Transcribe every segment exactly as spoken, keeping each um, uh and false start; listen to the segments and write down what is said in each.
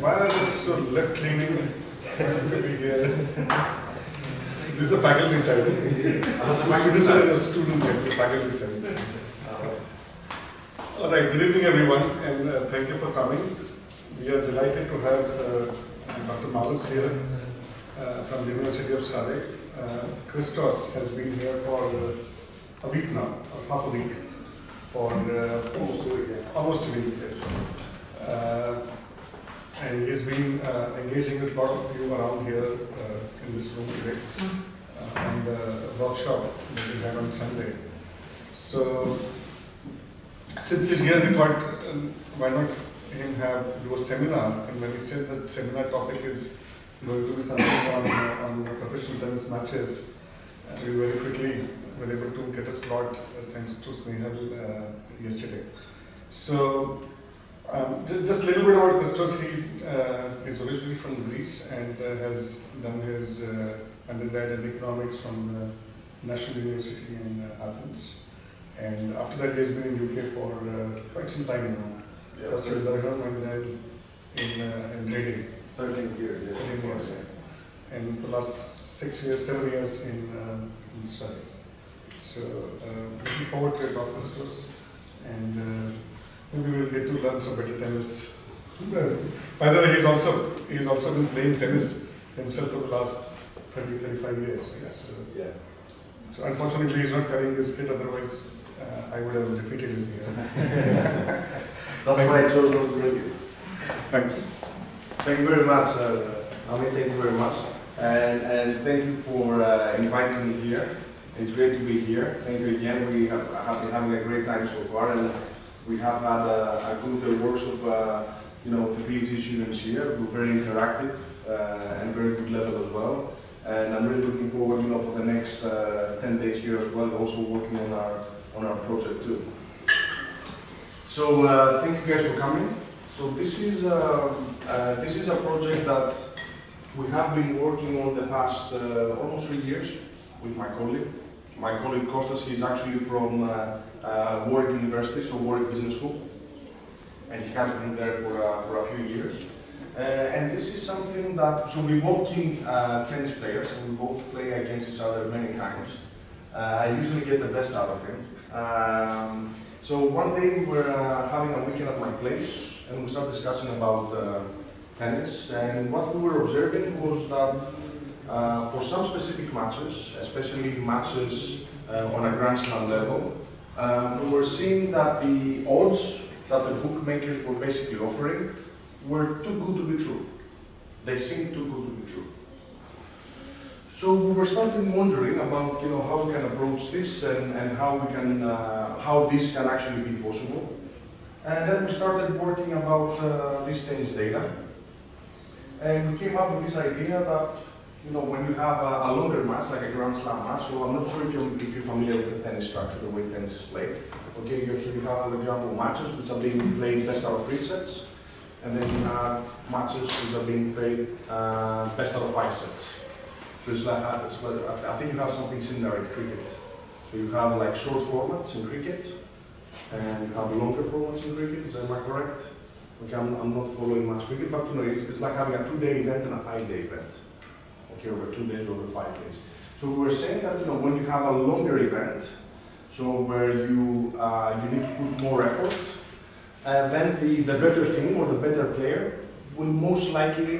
Why are you so left leaning? This is the faculty side. The students and the faculty side. All right, good evening everyone, and uh, thank you for coming. We are delighted to have uh, Doctor Mavis here uh, from the University of Surrey. Uh, Christos has been here for uh, a week now, or half a week, for uh, almost, almost a week, yes. Uh, and he's been uh, engaging with a lot of you around here uh, in this room today uh, on the workshop that we had on Sunday. So, since he's here, we thought, uh, why not him have do a seminar? And when he said that seminar topic is going to be something on, uh, on professional tennis matches, uh, we very quickly were able to get a slot uh, thanks to Snehal uh, yesterday. So, um, just a little bit about Kostas. He uh, is originally from Greece and uh, has done his uh, undergrad in economics from the National University in uh, Athens. And after that, he has been in U K for uh, quite some time now. Yeah, first in Wimbledon and then in, uh, in Reading. thirteen years, yeah. thirteen years, yeah. And for the last six years, seven years in, uh, in Surrey. So, uh, looking forward to your doctor's course, and uh, maybe we'll get to learn some better tennis. By the way, he's also, he's also been playing tennis himself for the last thirty, thirty-five years, I guess. So, yeah. So, unfortunately, he's not carrying his kit, otherwise, Uh, I would have defeated him here. That's why I chose not to bring you. Thanks. Thank you very much, uh, Ami. Thank you very much. And, and thank you for uh, inviting me here. It's great to be here. Thank you again. We have, have been having a great time so far, and we have had a, a good workshop, uh, you know, with the PhD students here. We're very interactive uh, and very good level as well. And I'm really looking forward, you know, for the next uh, ten days here as well, also working on our on our project too. So uh, thank you guys for coming. So this is uh, uh, this is a project that we have been working on the past uh, almost three years with my colleague. My colleague Kostas is actually from uh, uh, Warwick University, so Warwick Business School, and he has been there for uh, for a few years. Uh, and this is something that so we both team uh, tennis players, and we both play against each other many times. Uh, I usually get the best out of him. Um, so one day we were uh, having a weekend at my place and we started discussing about uh, tennis, and what we were observing was that uh, for some specific matches, especially matches uh, on a Grand Slam level, uh, we were seeing that the odds that the bookmakers were basically offering were too good to be true. They seemed too good to be true. So we were starting wondering about, you know, how we can approach this and, and how we can uh, how this can actually be possible. And then we started working about uh, this tennis data, and we came up with this idea that, you know, when you have a, a longer match like a Grand Slam match, so I'm not sure if you're if you're familiar with the tennis structure, the way tennis is played. Okay, you should have, for example, matches which are being played best out of three sets, and then you have matches which are being played uh, best out of five sets. So it's like, I think you have something similar in cricket. So you have like short formats in cricket, and you have longer formats in cricket. Is that correct? Okay, I'm, I'm not following much cricket, but you know, it's, it's like having a two-day event and a five-day event. Okay, over two days, over five days. So we were saying that, you know, when you have a longer event, so where you uh, you need to put more effort, uh, then the the better team or the better player will most likely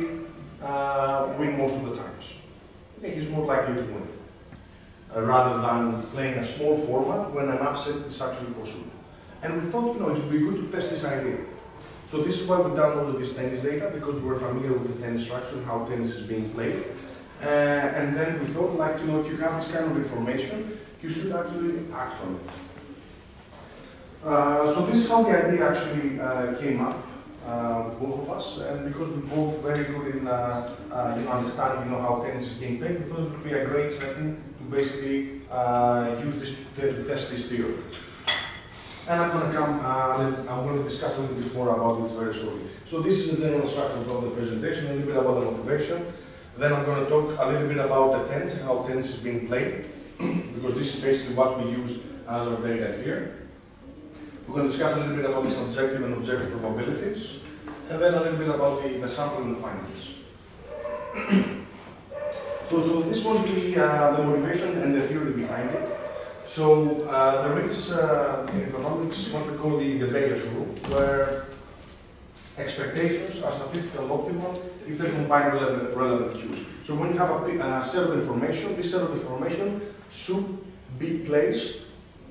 uh, win most of the times. He's more likely to win, uh, rather than playing a small format when an upset is actually possible. And we thought, you know, it would be good to test this idea. So this is why we downloaded this tennis data, because we were familiar with the tennis structure, how tennis is being played. Uh, and then we thought, like, you know, if you have this kind of information, you should actually act on it. Uh, so this is how the idea actually uh, came up. Uh, both of us, and because we're both very good in uh, uh, you know, understanding, you know, how tennis is being played, we thought it would be a great setting to basically uh, use this to test this theory. And I'm going to come, uh, I'm going to discuss a little bit more about it very shortly. So this is the general structure of the presentation, a little bit about the motivation. Then I'm going to talk a little bit about the tennis and how tennis is being played, because this is basically what we use as our data here. We're going to discuss a little bit about the subjective and objective probabilities, and then a little bit about the, the sample and the findings. so, so this was the, uh, the motivation and the theory behind it. So uh, there is uh, in economics what we call the, the Bayesian rule, where expectations are statistically optimal if they combine relevant, relevant cues. So when you have a uh, set of information, this set of information should be placed,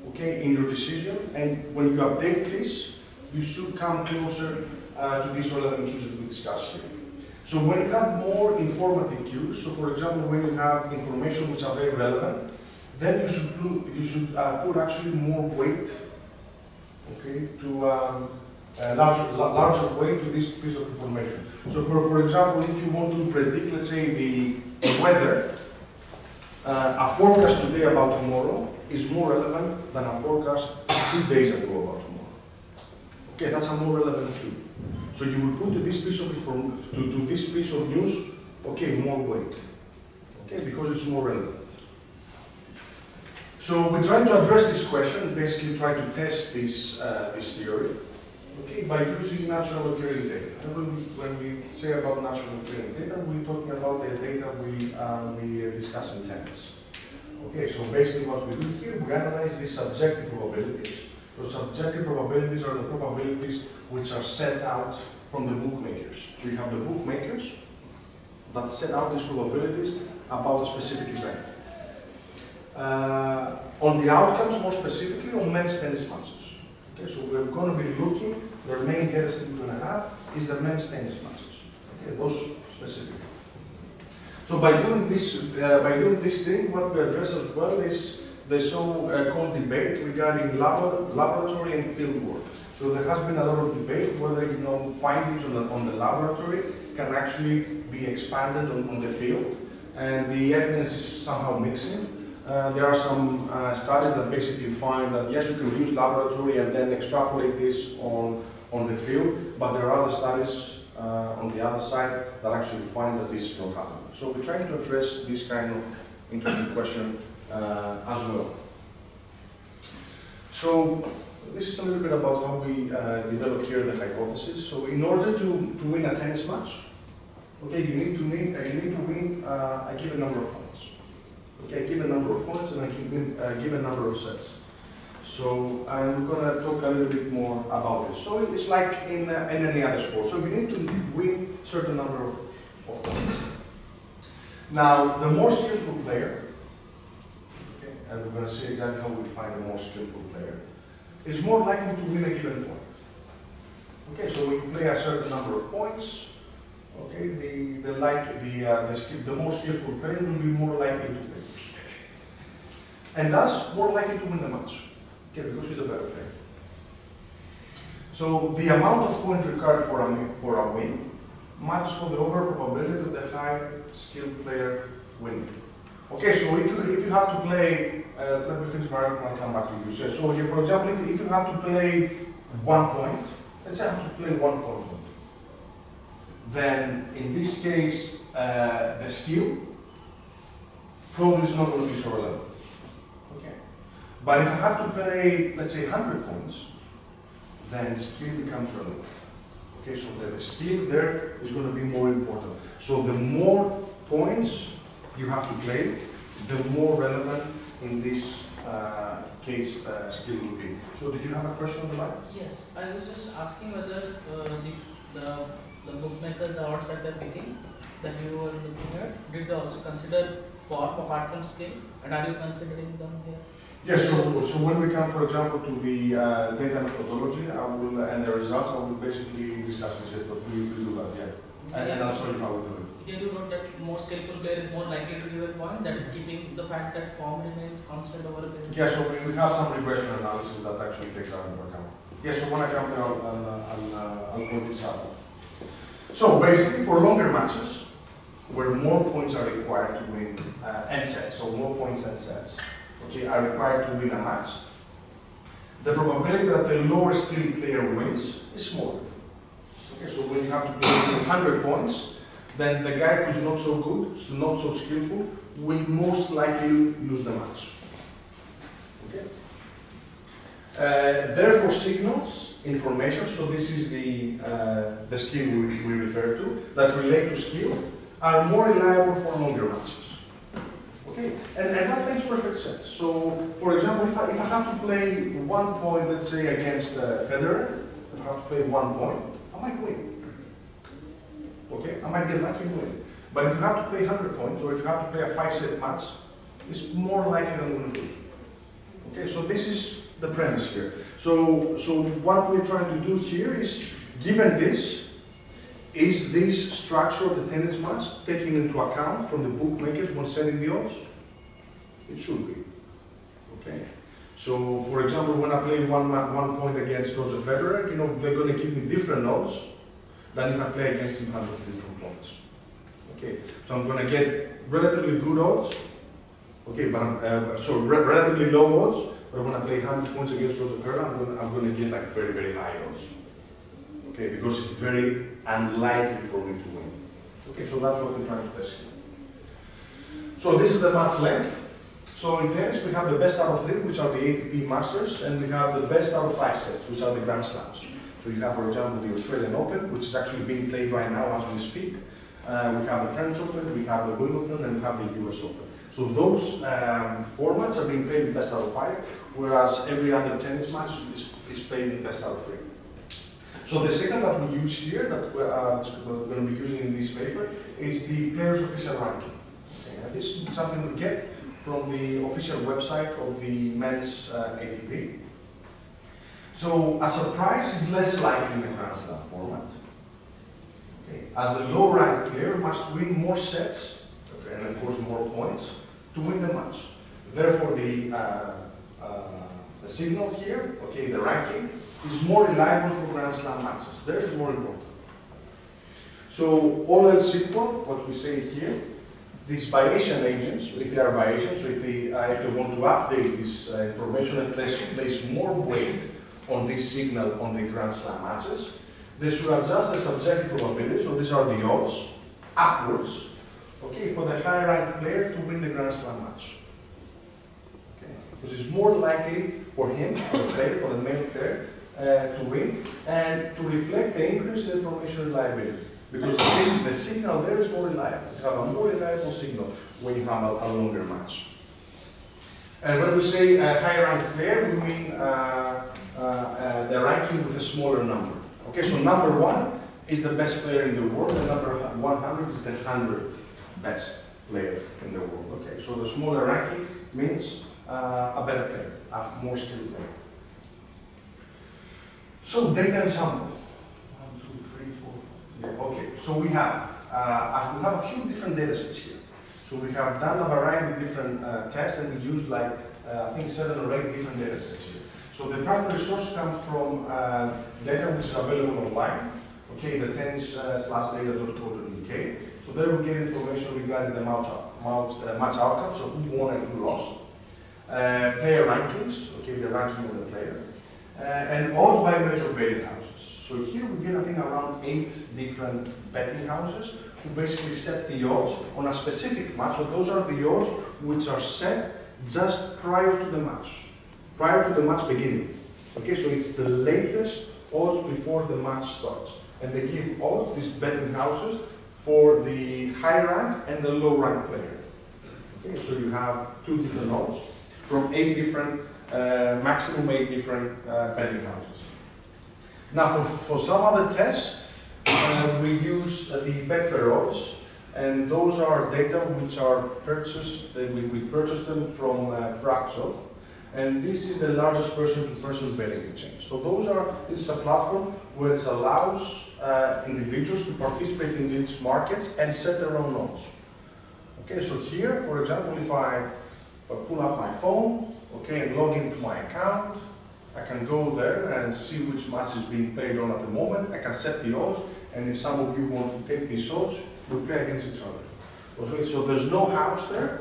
okay, in your decision, and when you update this, you should come closer uh, to these relevant cues that we discussed here. So when you have more informative cues, so for example, when you have information which are very relevant, then you should do, you should uh, put actually more weight, okay, to um, a larger, larger weight to this piece of information. So for, for example, if you want to predict, let's say, the, the weather, uh, a forecast today about tomorrow is more relevant than a forecast two days ago about tomorrow. Okay, that's a more relevant cue. So you will put to this piece of inform to, to this piece of news, okay, more weight, okay, because it's more relevant. So we try to address this question, basically try to test this uh, this theory, okay, by using natural occurring data. And when we, when we say about natural occurring data, we're talking about the data we uh, we discuss in tennis. Okay, so basically what we do here, we analyze these subjective probabilities. So subjective probabilities are the probabilities which are set out from the bookmakers. So you have the bookmakers that set out these probabilities about a specific event. Uh, on the outcomes, more specifically, on men's tennis matches. Okay, so we're going to be looking, the main data set we're going to have is the men's tennis matches. Okay, those specifically. So by doing this, uh, by doing this thing, what we address as well is the so-called debate regarding labo laboratory and field work. So there has been a lot of debate whether, you know, findings on the, on the laboratory can actually be expanded on, on the field, and the evidence is somehow mixing. Uh, there are some uh, studies that basically find that yes, you can use laboratory and then extrapolate this on, on the field, but there are other studies uh, on the other side that actually find that this is not happening. So we're trying to address this kind of interesting question Uh, as well. So this is a little bit about how we uh, develop here the hypothesis. So in order to, to win a tennis match, okay, you need to need uh, you need to win uh, a given number of points. Okay, a given number of points and a given number of sets. So I'm gonna talk a little bit more about this. So it's like in, uh, in any other sport. So you need to win certain number of, of points. Now the more skillful player, and we're going to see exactly how we find the most skillful player, is more likely to win a given point. Okay, so we play a certain number of points. Okay, the the like the uh, the, the more skillful player will be more likely to win, and thus more likely to win the match. Okay, because he's a better player. So the amount of points required for a for a win matters for the overall probability of the high skilled player winning. Okay, so if you, if you have to play, uh, let me finish my argument and I'll come back to you. So, so here, for example, if, if you have to play one point, let's say I have to play one point, then in this case, uh, the skill probably is not going to be so relevant. Okay. But if I have to play, let's say, one hundred points, then skill becomes relevant. Okay, so the, the skill there is going to be more important. So the more points you have to play, the more relevant in this uh, case uh, skill will be. So did you have a question on the line? Yes, I was just asking whether uh, the, the, the bookmakers, the odds that they're picking, that you were looking at, did they also consider form apart from skill, and are you considering them here? Yes, so, so when we come, for example, to the uh, data methodology I will, and the results, I will basically discuss this, but we will do that, yeah. And, yeah. and I'll show you how we do it. Here you note that more skillful player is more likely to give a point, that is keeping the fact that form remains constant over a period. Yeah, so we have some regression analysis that actually takes that into account. Yeah, so when I come there, I'll, I'll, I'll, I'll put this out. So basically, for longer matches, where more points are required to win uh, and sets, so more points and sets, okay, are required to win a match, the probability that the lower skilled player wins is smaller. Okay, so when you have to play one hundred points, then the guy who's not so good, so not so skillful, will most likely lose the match. Okay. Uh, therefore, signals, information, so this is the, uh, the skill we, we refer to, that relate to skill, are more reliable for longer matches. Okay, and, and that makes perfect sense. So, for example, if I, if I have to play one point, let's say, against uh, Federer, if I have to play one point, I might win. Okay, I might get lucky and win. But if you have to play one hundred points, or if you have to play a five-set match, it's more likely than going to lose. Okay, so this is the premise here. So, so what we're trying to do here is, given this, is this structure of the tennis match taken into account from the bookmakers when setting the odds? It should be. Okay. So, for example, when I play one one point against Roger Federer, you know they're going to give me different odds than if I play against him one hundred different points. Okay. So I'm going to get relatively good odds. Okay, but uh, so re relatively low odds. But when I play one hundred points against Roger Federer, I'm going to get like very, very high odds. Okay, because it's very unlikely for me to win. Okay, so that's what we're trying to test here. So this is the match length. So in tennis, we have the best out of three, which are the A T P Masters, and we have the best out of five sets, which are the Grand Slams. So you have, for example, the Australian Open, which is actually being played right now as we speak. Uh, we have the French Open, we have the Wimbledon, and we have the U S Open. So those um, formats are being played in best out of five, whereas every other tennis match is, is played in best out of three. So the second that we use here, that we're, uh, we're going to be using in this paper, is the players' official ranking. Okay. This is something we get from the official website of the men's uh, A T P. So a surprise is less likely in the Grand Slam format. Okay. As a low-ranked player must win more sets, and of course more points, to win the match. Therefore, the, uh, uh, the signal here, okay, the ranking, is more reliable for Grand Slam matches. There is more important. So, all else equal, what we say here, these Bayesian agents, if they are Bayesian, so if they, uh, if they want to update this uh, information and place, place more weight on this signal on the Grand Slam matches, they should adjust the subjective probability, so these are the odds, upwards, okay, for the high-ranked player to win the Grand Slam match. Okay, because it's more likely for him, for the player, for the male player, uh, to win, and to reflect the increased information reliability. Because the, the signal there is more reliable. You have a more reliable signal when you have a, a longer match. And when we say uh, high-ranked player, we mean uh, uh, uh, the ranking with a smaller number. Okay, so number one is the best player in the world, and number one hundred is the hundredth best player in the world. Okay, so the smaller ranking means uh, a better player, a more skilled player. So data and sample. One, two, three, four, five. Yeah, okay, so we have uh, we have a few different data sets here. So we have done a variety of different uh, tests, and we used like uh, I think seven or eight different data sets here. So the primary source comes from uh, data which is available online. Okay, the tennis uh, slash data dot co dot U K. So there we get information regarding the match, match, uh, match outcome, so who won and who lost. Uh, player rankings, okay, the ranking of the player. Uh, and odds by major betting houses. So here we get, I think, around eight different betting houses who basically set the odds on a specific match. So those are the odds which are set just prior to the match, prior to the match beginning. Okay, so it's the latest odds before the match starts. And they give odds, these betting houses, for the high rank and the low rank player. Okay, so you have two different odds from eight different, uh, maximum eight different uh, betting houses. Now, for, for some other tests, uh, we use uh, the Betfair odds, and those are data which are purchased, uh, we, we purchase them from uh, Braxov, and this is the largest person-to-person betting exchange. So those are, this is a platform which allows Uh, individuals to participate in these markets and set their own odds. Okay, so here, for example, if I, if I pull up my phone, okay, and log into my account, I can go there and see which match is being played on at the moment. I can set the odds, and if some of you want to take these odds, we play against each other. Okay, so there's no house there.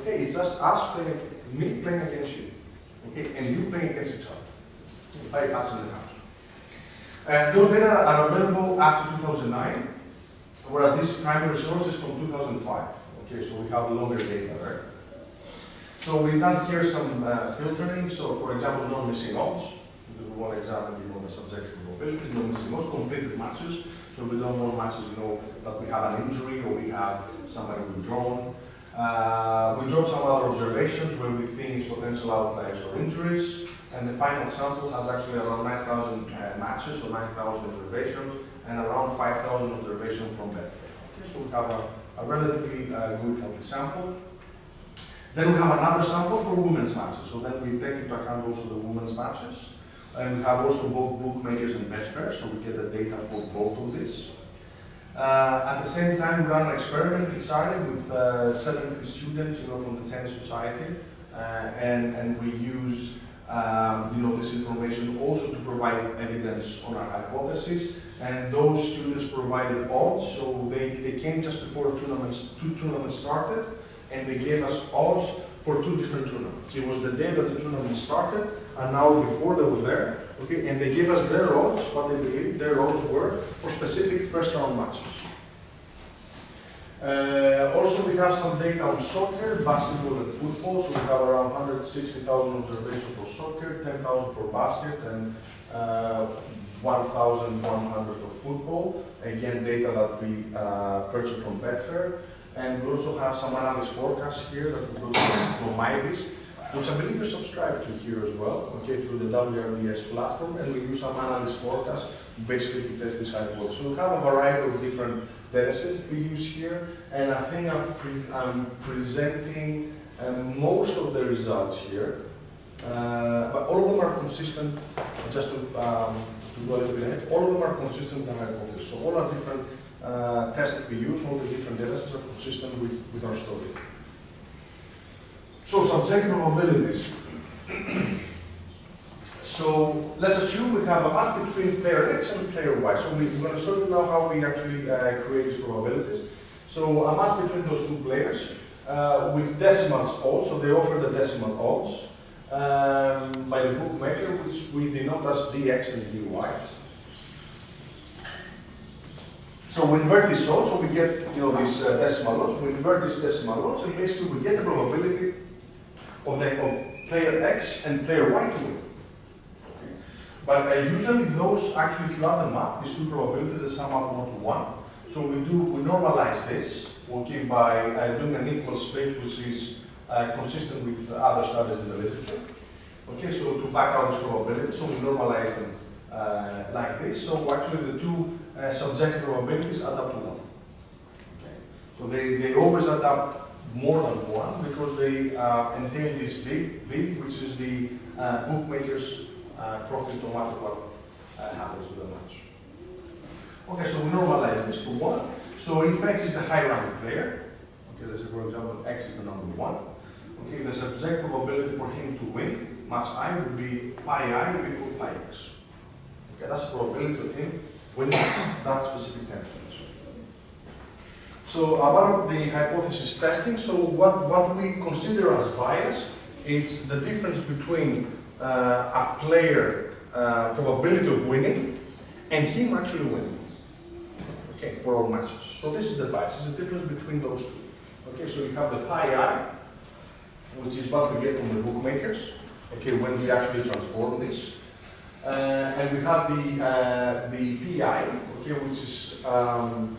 Okay, it's just us playing, me playing against you. Okay, and you playing against each other. If I pass in the house. Uh, those data are available after two thousand nine, whereas this primary source is from two thousand five. Okay, so we have longer data there. So we've done here some uh, filtering. So for example, non-missing odds, because we want to examine people on the subjective probabilities, non-missing odds, completed matches. So we don't want matches, you know, that we have an injury or we have somebody withdrawn. Uh, we dropped some other observations where we think it's potential outliers or injuries. And the final sample has actually around nine thousand uh, matches or nine thousand observations and around five thousand observations from Betfair. Okay, so we have a, a relatively uh, good healthy sample. Then we have another sample for women's matches. So then we take into account also the women's matches. And we have also both bookmakers and Betfair, so we get the data for both of these. Uh, at the same time, we ran an experiment in Surrey with uh, seventeen students, you know, from the Tennis Society, uh, and and we use um, you know, this information also to provide evidence on our hypothesis. And those students provided odds, so they they came just before tournaments, two tournaments started, and they gave us odds for two different tournaments. It was the day that the tournament started, an hour before they were there. Okay, and they gave us their odds, what they believed their odds were for specific first round matches. Uh, also, we have some data on soccer, basketball, and football. So we have around one hundred sixty thousand observations for soccer, ten thousand for basket, and uh, one thousand one hundred for football. Again, data that we uh, purchased from Betfair. And we also have some analysis forecasts here that we got from Mavis, which I believe you subscribe to here as well, okay, through the W R D S platform, and we use some analysis forecasts basically to test this hypothesis. So we have a variety of different datasets we use here, and I think I'm, pre I'm presenting um, most of the results here, uh, but all of them are consistent, just to, um, to go a little bit ahead, all of them are consistent with our hypothesis. So all our different uh, tests that we use, all the different datasets are consistent with, with our story. So, subjective probabilities. So, let's assume we have a match between player X and player Y. So, we're going to show you now how we actually uh, create these probabilities. So, a match between those two players uh, with decimals odds. So, they offer the decimal odds um, by the bookmaker, which we denote as D X and D Y. So we invert these odds, so we get, you know, these uh, decimal odds. We invert these decimal odds, and basically we get the probability of the of player X and player Y to win. Okay. But uh, usually those actually, if you add them up, these two probabilities, they sum up not to one. So we do we normalize this, okay, by uh, doing an equal split, which is uh, consistent with other studies in the literature. Okay, so to back out this probability, so we normalize them uh, like this. So actually the two Uh, subjective probabilities adapt to one. Okay. So they, they always adapt more than one because they uh, entail this V, v which is the uh, bookmaker's uh, profit no matter what uh, happens to the match. Okay, so we normalize this to one. So if X is the high ranking player, okay, let's say for example X is the number one, okay, the subjective probability for him to win match I would be pi I equal pi X. Okay, that's the probability of him winning that specific tennis. So about the hypothesis testing, so what, what we consider as bias is the difference between uh, a player uh, probability of winning and him actually winning, okay, for all matches. So this is the bias, it's the difference between those two. Okay, so you have the pi I, which is what we get from the bookmakers, okay, when we actually transform this. Uh, and we have the uh, the P I, okay, which is um,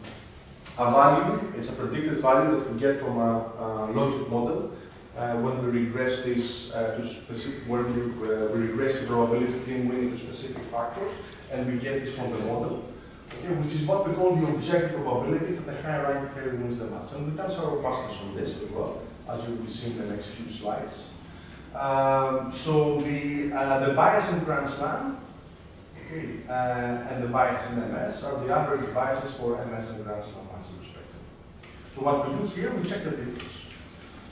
a value. It's a predicted value that we get from a, a logic model uh, when we regress this uh, to specific. When we, uh, we regress the probability of him winning to specific factors, and we get this from the model, okay, which is what we call the objective probability that the higher ranked player wins the match. And we've done some robustness on this as well, as you will see in the next few slides. Um, so the uh, the bias in Grand Slam, okay, uh, and the bias in M S are the average biases for M S and Grand Slam matches respectively. So what we do here, we check the difference.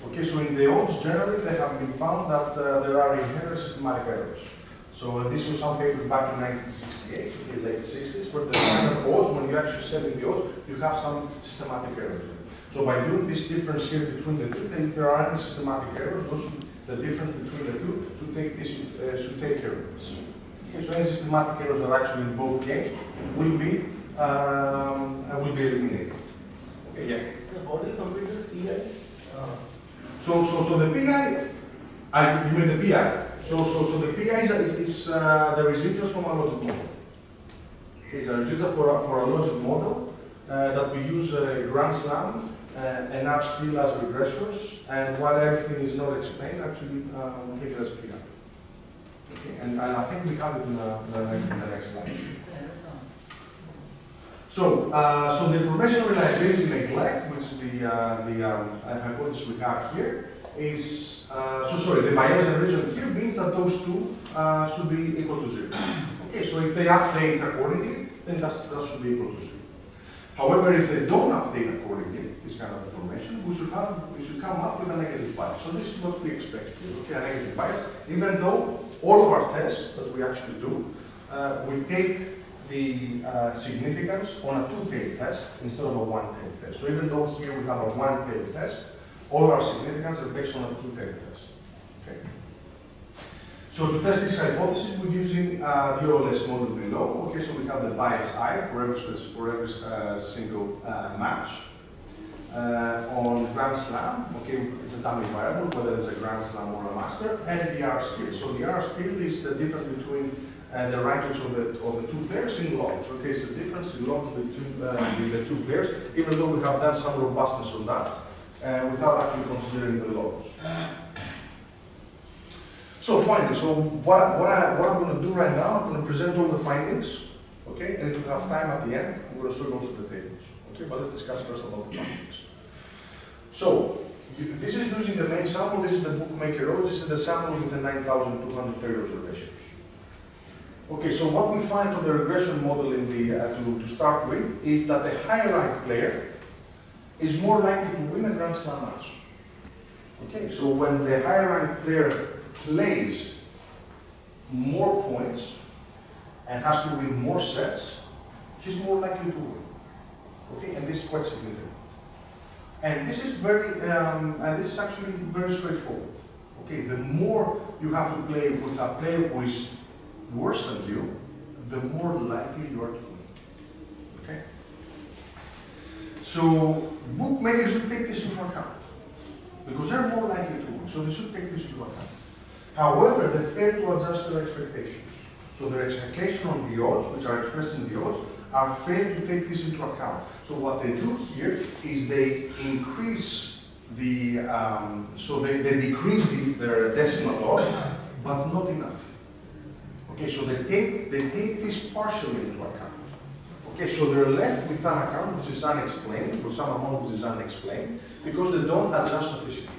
Okay, so in the odds generally, they have been found that uh, there are inherent systematic errors. So uh, this was some paper back in nineteen sixty-eight, okay, late sixties, where the standard odds, when you actually set in the odds, you have some systematic errors. So by doing this difference here between the two, if there are any systematic errors, those the difference between the two should take, this, uh, should take care of this. Okay, so any systematic errors that are actually in both games will be um, will be eliminated. Okay, yeah. How do you complete this P I? Uh, so, so, so the P I Uh, you mean the P I? So, so, so the P I is, is uh, the residuals from a logic model. It's a residual for, for a logic model uh, that we use uh, Grand Slam uh, and up still as regressors, and while everything is not explained, actually uh, we take it as P I. Okay, and, and I think we have it in the, in the next slide. So, uh, so the information reliability neglect, which is the, uh, the um, hypothesis we have here, is, uh, so sorry, the Bayesian region here means that those two uh, should be equal to zero. Okay, so if they update accordingly, then that, that should be equal to zero. However, if they don't update accordingly, this kind of information, we should, have, we should come up with a negative bias. So this is what we expect, okay, a negative bias, even though all of our tests that we actually do, uh, we take the uh, significance on a two-tailed test instead of a one-tailed test. So even though here we have a one-tailed test, all our significance are based on a two-tailed test. Okay. So to test this hypothesis, we're using uh, the O L S model below. Okay, so we have the bias I for every, for every uh, single uh, match. Uh, on Grand Slam, okay, it's a dummy variable, whether it's a Grand Slam or a Master, and the R scale. So the R scale is the difference between Uh, the rankings of the, of the two players in logs. Okay, it's the difference in logs between uh, the two players, even though we have done some robustness on that, uh, without actually considering the logs. So finally, so what, what, I, what I'm going to do right now, I'm going to present all the findings, okay, and if we have time at the end, I'm going to show you also the tables. Okay, but let's discuss first about the findings. So, this is using the main sample, this is the bookmaker odds, this is the sample with the nine thousand two hundred thirty observations. Okay, so what we find from the regression model in the, uh, to, to start with is that the high-ranked player is more likely to win a Grand Slam match. Okay, so when the high-ranked player plays more points and has to win more sets, he's more likely to win. Okay, and this is quite significant. And this is very, um, and this is actually very straightforward. Okay, the more you have to play with a player who is worse than you, the more likely you are to win. Okay? So, bookmakers should take this into account because they're more likely to win, so they should take this into account. However, they fail to adjust their expectations. So, their expectation on the odds, which are expressed in the odds, are failed to take this into account. So, what they do here is they increase the, um, so they, they decrease the, their decimal odds, but not enough. Okay, so they take, they take this partially into account. Okay, so they're left with an account which is unexplained, with some amount which is unexplained, because they don't adjust sufficiently.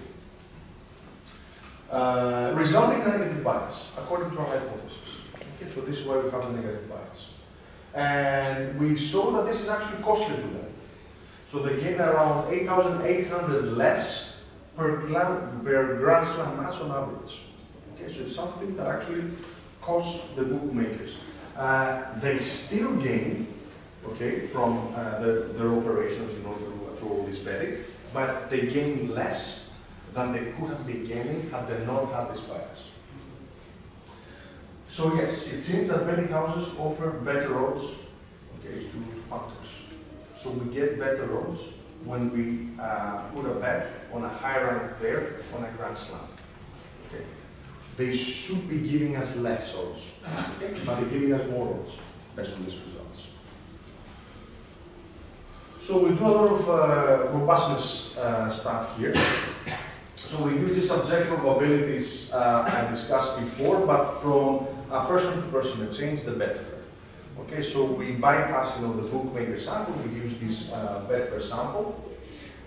Uh, resulting in a negative bias, according to our hypothesis. Okay, so this is why we have the negative bias. And we saw that this is actually costly to them. So they gain around eight thousand eight hundred less per, per Grand Slam match on average. Okay, so it's something that actually cost the bookmakers. Uh, they still gain, okay, from uh, their, their operations, you know, through, through all this betting, but they gain less than they could have been gaining had they not had this bias. So yes, it seems that betting houses offer better odds, okay, to punters. So we get better odds when we uh, put a bet on a high-ranked player on a Grand Slam. Okay. They should be giving us less odds, okay, but they're giving us more odds based on these results. So we do a lot of uh, robustness uh, stuff here. So we use the subject probabilities uh, I discussed before, but from a person-to-person exchange, the Betfair. Okay, so we bypass, you know, the bookmaker sample. We use this uh, Betfair sample,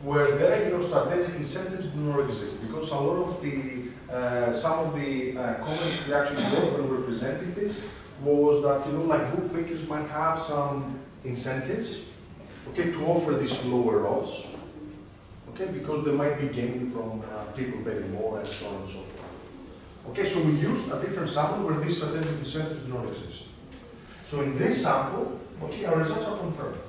where there, you know, strategic incentives do not exist, because a lot of the Uh, some of the uh, comments we actually got when we were presenting this was that, you know, like bookmakers might have some incentives, okay, to offer these lower odds, okay, because they might be gaining from uh, people betting more and so on and so forth. Okay, so we used a different sample where these strategic incentives do not exist. So in this sample, okay, our results are confirmed.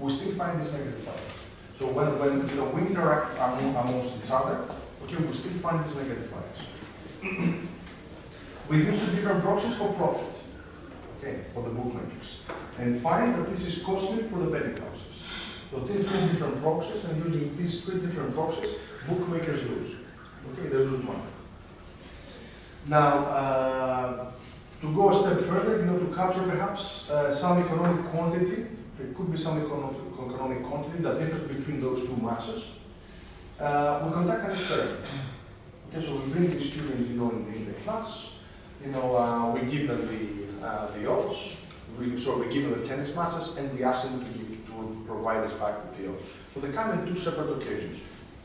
We still find this negative bias. So when, when you know, we interact among, amongst each other, okay, we still find this negative bias. We use two different proxies for profit, okay, for the bookmakers, and find that this is costly for the betting houses. So these three different proxies, and using these three different proxies, bookmakers lose. Okay, they lose money. Now, uh, to go a step further, you know, to capture perhaps uh, some economic quantity, there could be some economic, economic quantity, the difference between those two masses, uh, we conduct an experiment. Okay, so we bring the students, you know, in the class, you know, uh, we give them the, uh, the odds, we, so we give them the tennis matches, and we ask them to, to provide us back with the odds. So they come in two separate occasions.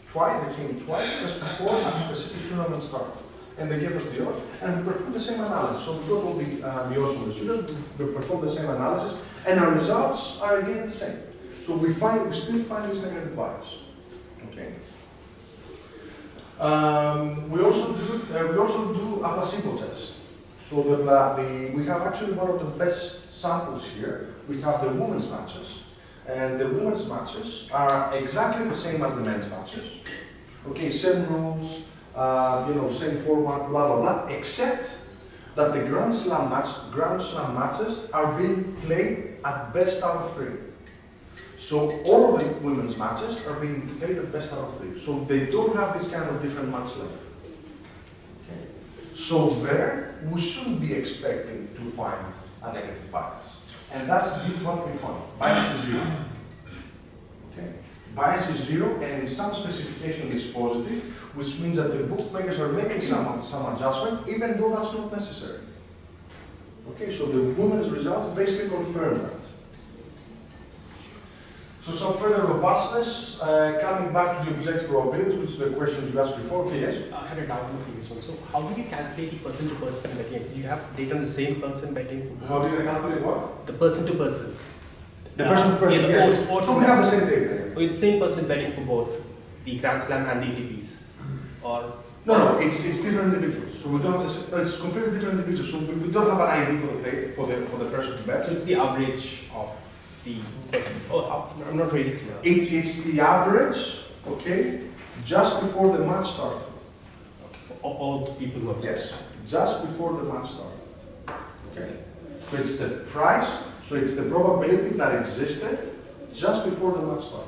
Twice, they came twice, just before a specific tournament started. And they gave us the odds, and we performed the same analysis. So we got all the, uh, the odds from the students, we performed the same analysis, and our results are again the same. So we find, we still find this negative bias. Okay. Um, we also do, uh, we also do a placebo test. So the, uh, the, we have actually one of the best samples here. We have the women's matches, and the women's matches are exactly the same as the men's matches. Okay, same rules. Uh, you know, same format, blah blah blah, except that the Grand Slam match, Grand Slam matches are being played at best out of three. So all of the women's matches are being played at best out of three. So they don't have this kind of different match length. Okay. So there, we shouldn't be expecting to find a negative bias, and that's what we found. Bias is zero. Okay. Bias is zero, and in some specification is positive, which means that the bookmakers are making some, some adjustment, even though that's not necessary. Okay, so the women's results basically confirm that. So some further robustness, uh, coming back to the objective probability, which is the questions you asked before. Okay, yes? I had a doubt on the previous one. So how do you calculate the person-to-person betting? So you have data on the same person betting for... How do you calculate what? The person-to-person. The person-to-person, uh, yeah, yes. Or, or so we have the same data. So it's the same person is betting for both the Grand Slam and the A T Ps, or no, no, it's it's different individuals. So we don't have this, it's completely different individuals. So we, we don't have an idea for the play, for the for the person to bet. So it's the average of the person. Oh, I'm not really clear. It's it's the average, okay, just before the match started. Okay, for all the people who are playing. Yes, just before the match started. Okay, so it's the price. So it's the probability that existed just before the match started.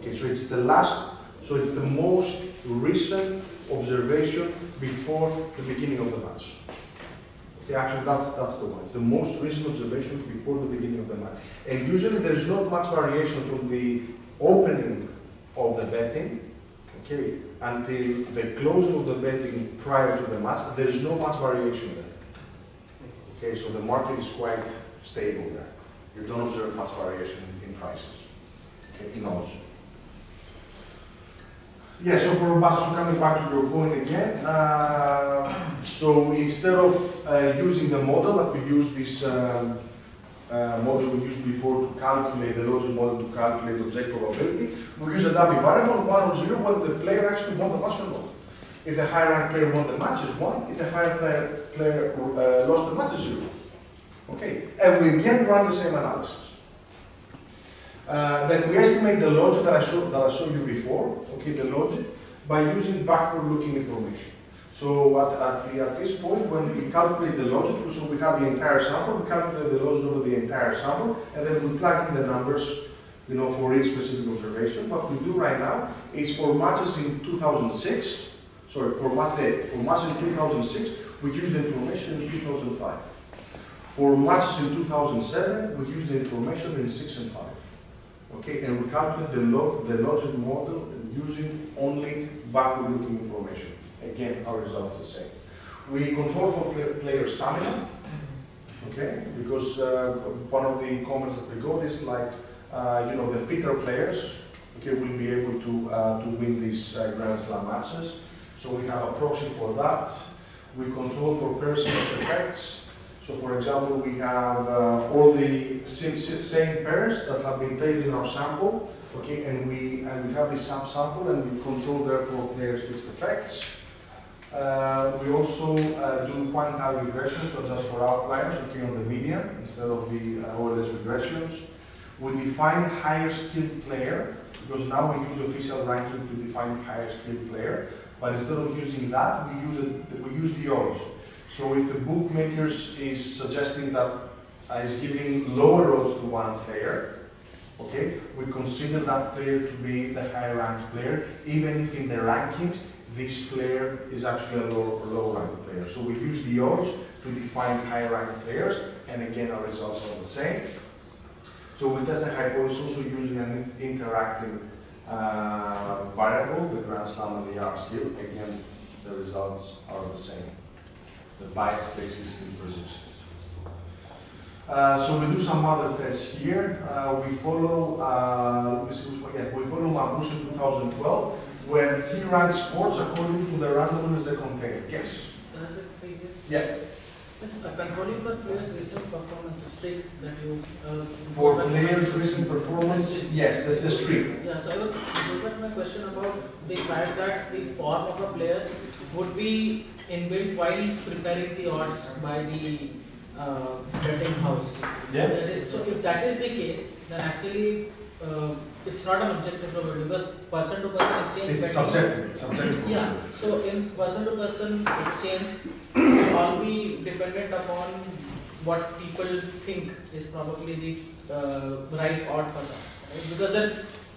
Okay, so it's the last, so it's the most recent observation before the beginning of the match. Okay, actually that's that's the one. It's the most recent observation before the beginning of the match. And usually there's not much variation from the opening of the betting, okay, until the closing of the betting prior to the match. There's no much variation there. Okay, so the market is quite stable there. You don't observe much variation in prices, okay, in odds. Yeah, so for robustness, so coming back to your point again, uh, so instead of uh, using the model that we used, this um, uh, model we used before to calculate, the Roger model to calculate objective probability, we use a dummy variable, one or zero, whether the player actually won the match or not. If the higher ranked player won the match, is one. If the higher player, player uh, lost the match, is zero. Okay, and we again run the same analysis. Uh, then we estimate the logic that I showed that I showed you before. Okay, the logic by using backward-looking information. So at at, the, at this point, when we calculate the logic, so we have the entire sample, we calculate the logic over the entire sample, and then we plug in the numbers, you know, for each specific observation. What we do right now is for matches in two thousand six. Sorry, for match day, for matches in two thousand six, we use the information in two thousand five. For matches in two thousand seven, we use the information in six and five. Okay, and we calculate the, log, the logic model using only backward-looking information. Again, our results are the same. We control for player, player stamina, okay, because uh, one of the comments that we got is like, uh, you know, the fitter players, okay, will be able to, uh, to win these uh, Grand Slam matches. So we have a proxy for that. We control for personal effects. So, for example, we have uh, all the same, same pairs that have been played in our sample, okay, and we and we have this sub-sample and we control therefore players' fixed effects. Uh, we also uh, do quantile regressions, so just for outliers, okay, on the median instead of the uh, O L S regressions. We define higher skilled player because now we use official ranking to define higher skilled player, but instead of using that, we use it, we use the odds. So if the bookmakers is suggesting that uh, is giving lower odds to one player, okay, we consider that player to be the higher ranked player, even if in the rankings this player is actually a low, low ranked player. So we use the odds to define high ranked players, and again our results are the same. So we test the hypothesis also using an interacting uh, variable, the Grand Slam and the R skill. Again, the results are the same. The bias basically still persists. Uh, so we do some other tests here. Uh, we follow uh, let me see which one, yeah, we follow Mavis in two thousand twelve, where he ranked sports according to the randomness they contain. Yes. Yeah. Controlling for players' recent performance streak that you. Uh, for players' recent performance, the yes, that's the streak. Yeah, so I was looking at my question about the fact that the form of a player would be inbuilt while preparing the odds by the uh, betting house. Yeah. Is, so if that is the case, then actually uh, it's not an objective probability because person to person exchange. It's subjective. It's subjective. Yeah. So in person to person exchange, all be dependent upon what people think is probably the uh, right odd for that, right? Because then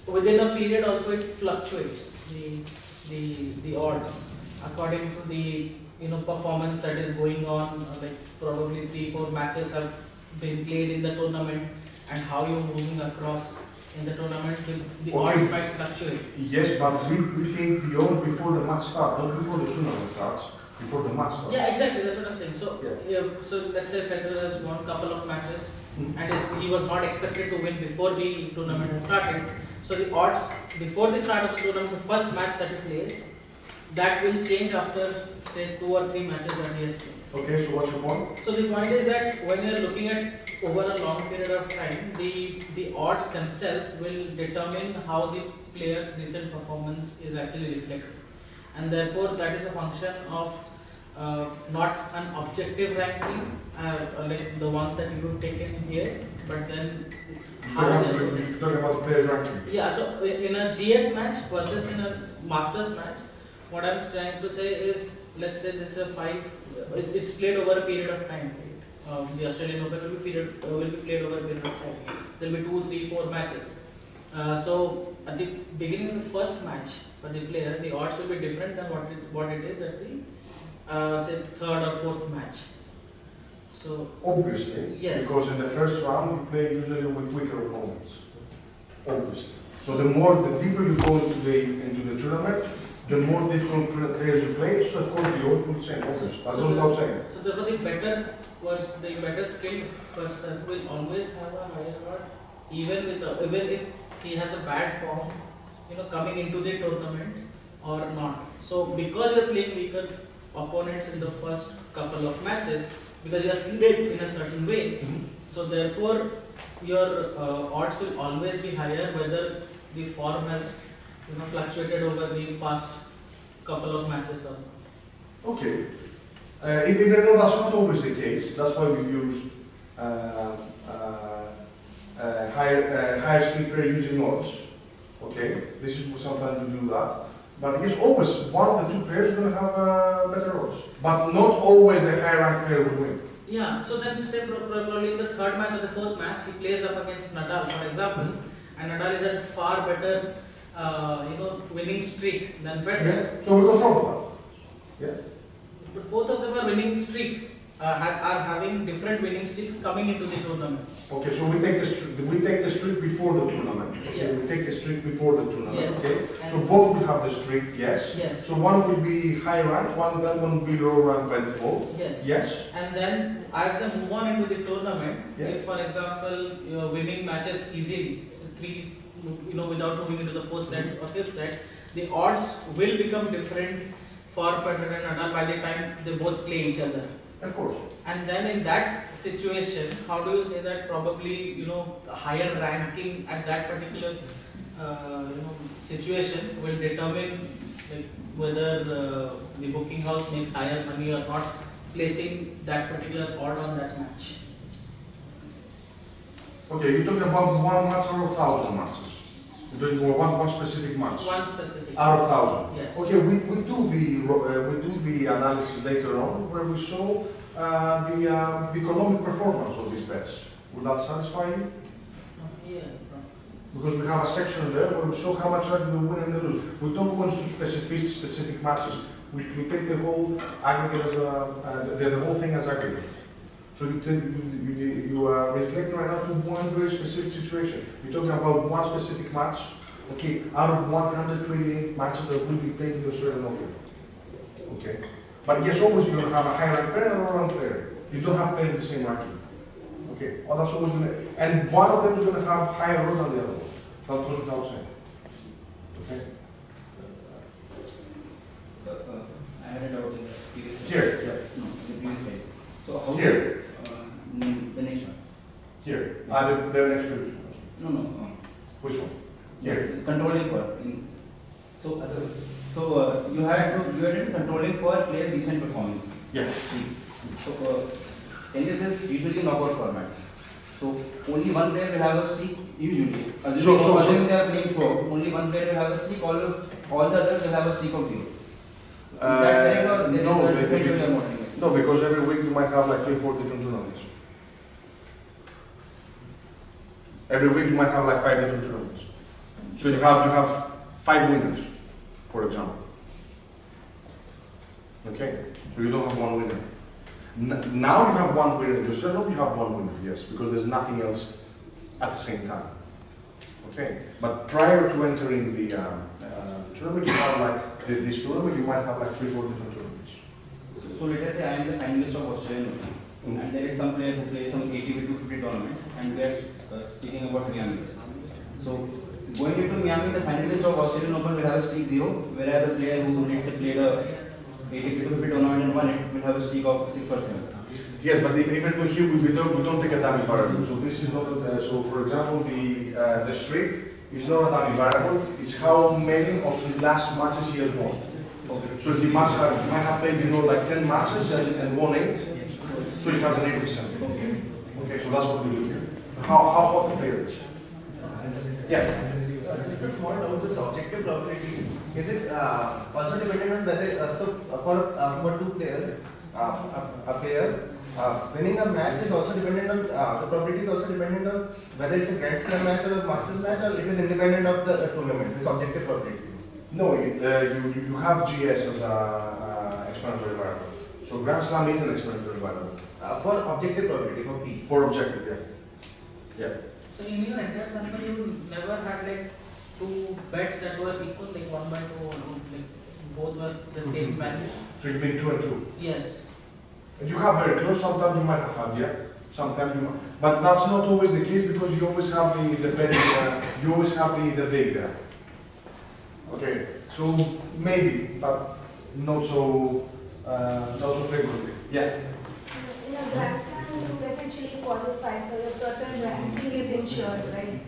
within a period also it fluctuates the the the odds according to the you know performance that is going on. Like probably three four matches have been played in the tournament, and how you're moving across in the tournament the okay. odds might fluctuate. Yes, but we we take the odds before the match starts, not before the tournament starts. Before the match starts. Yeah, exactly, that's what I'm saying. So, yeah. Yeah, so let's say Federer has won a couple of matches mm-hmm. and he was not expected to win before the tournament mm-hmm. started. So the odds before the start of the tournament, the first match that he plays, that will change after say two or three matches that he has played. Okay, so what's your point? So the point is that when you're looking at over a long period of time, the, the odds themselves will determine how the player's recent performance is actually reflected. And therefore, that is a function of uh, not an objective ranking, uh, like the ones that you have taken here, but then it's hard. You're talking about players ranking. Yeah, so in a G S match versus in a Masters match, what I'm trying to say is, let's say this is a five, it's played over a period of time. Right? Um, the Australian Open will be, period, uh, will be played over a period of time. There will be two, three, four matches. Uh, so at the beginning of the first match, for the player, the odds will be different than what it, what it is at the uh, say third or fourth match. So obviously, yes, because in the first round you play usually with weaker opponents. Obviously, so the more the deeper you go into the into the tournament, the more difficult players you play. So of course the odds will change. Obviously, that's so without saying. So therefore, the better was the better skilled person will always have a higher odd, even with a, even if he has a bad form. You know, coming into the tournament or not. So because you are playing weaker opponents in the first couple of matches, because you are seeded in a certain way, mm-hmm. so therefore your uh, odds will always be higher, whether the form has you know fluctuated over the past couple of matches or not. Okay. Uh, even though that's not always the case, that's why we use uh, uh, uh, higher uh, higher skill player using odds. Okay, this is sometimes you do that, but it's always one of the two players going to have uh, better odds, but not always the high ranked player will win. Yeah, so then say probably in the third match or the fourth match, he plays up against Nadal, for example, mm-hmm. and Nadal is at a far better, uh, you know, winning streak than Federer. Yeah. So we go for that. Yeah. But both of them are winning streak, uh, are having different winning streaks coming into the tournament. Okay, so we take the we take the streak before the tournament. Okay, yeah. we take the streak before the tournament. Yes. Okay, and so both will have the streak. Yes. Yes. So one will be high ranked, one that one will be low ranked by default. Yes. Yes. And then as they move on into the tournament, yeah. if for example you're winning matches easily, so three, you know, without moving into the fourth set or fifth set, the odds will become different for Federer and Nadal by the time they both play each other. Of course. And then in that situation, how do you say that probably, you know, the higher ranking at that particular uh, you know, situation will determine like, whether uh, the booking house makes higher money or not, placing that particular odd on that match. Okay, you're talking about one match or a thousand matches? You're doing one, one specific match? One specific. Out of thousand? Yes. Okay, we, we do the uh, we do the analysis later on where we show uh, the, uh, the economic performance of these bets. Would that satisfy you? Not here. Because we have a section there where we show how much are the win and the lose. We don't want to specify specific matches. We, we take the whole aggregate as a, uh, the, the whole thing as aggregate. So you, take, you, you, you are reflecting right now to one very specific situation. You're talking about one specific match. Okay, out of one hundred twenty-eight matches that will be played in the Australian Open. Okay, but yes, always you're going to have a high-ranked player and a low-ranked player. You don't have players in the same ranking. Okay, well, that's always going to, and one of them is going to have higher roll than the other one. That goes without saying. Okay. Uh, uh, I had a doubt in the previous slide. Here, yeah. No, the previous slide. So how? Here. Do, uh, the next one. Here. Yeah. Ah, the, the next one. No, no. Uh, Which one? Here. Controlling for. In, so, uh, so uh, you had to you had to controlling for players' recent performance. Yeah. So. Uh, N S is usually knockout format. So only one player will have a streak usually. Assuming so, so, so, they are playing four, only one player will have a streak, all of all the others will have a streak of zero. Is uh, that correct or no, is that they, they, no, because every week you might have like three, four different tournaments. Every week you might have like five different tournaments. So you have you have five winners, for example. Okay? So you don't have one winner. Now you have one winner in the Australian Open, you have one winner, yes, because there's nothing else at the same time. Okay, but prior to entering the uh, uh, tournament, you have like the, this tournament, you might have like three, four different tournaments. So, so let us say I am the finalist of Australian Open, mm-hmm. and there is some player who plays some A T P two fifty tournament, and we are uh, speaking about Miami. So going into Miami, the finalist of Australian Open will have a streak zero, whereas the player who next played a A T P two fifty tournament and won it will have a streak of six or seven. Yes, but if, even though here we don't we don't take a dummy variable. So this is not uh, so. For example, the uh, the streak is not a dummy variable. It's how many of his last matches he has won. Okay. So he must have he might have played you know like ten matches and, and won eight. So he has an eight percent. Okay. Okay. So that's what we do here. How how hot the player is. Yeah. Uh, just a small doubt. The subjective probability. Is it uh, also dependent on whether, uh, so for, uh, for two players, uh, a, a pair, uh, winning a match is also dependent on, uh, the probability is also dependent on whether it's a Grand Slam match or a Masters match, or it is independent of the uh, tournament, the subjective probability? No, it, uh, you, you have G S as an uh, explanatory variable. So Grand Slam is an explanatory variable. Uh, for objective probability, for P. For objective, yeah. Yeah. So in your entire sample, you never had like two bets that were equal, like one by two or two, like both were the mm-hmm. same value. So you mean two and two? Yes. And you have very close, sometimes you might have had, yeah? Sometimes you might. But that's not always the case because you always have the, the bet, uh, you always have the, the vague there. Okay, so maybe, but not so, uh, not so frequently. Yeah? In a Grand Slam, you essentially qualify, so your certain ranking is ensured, right?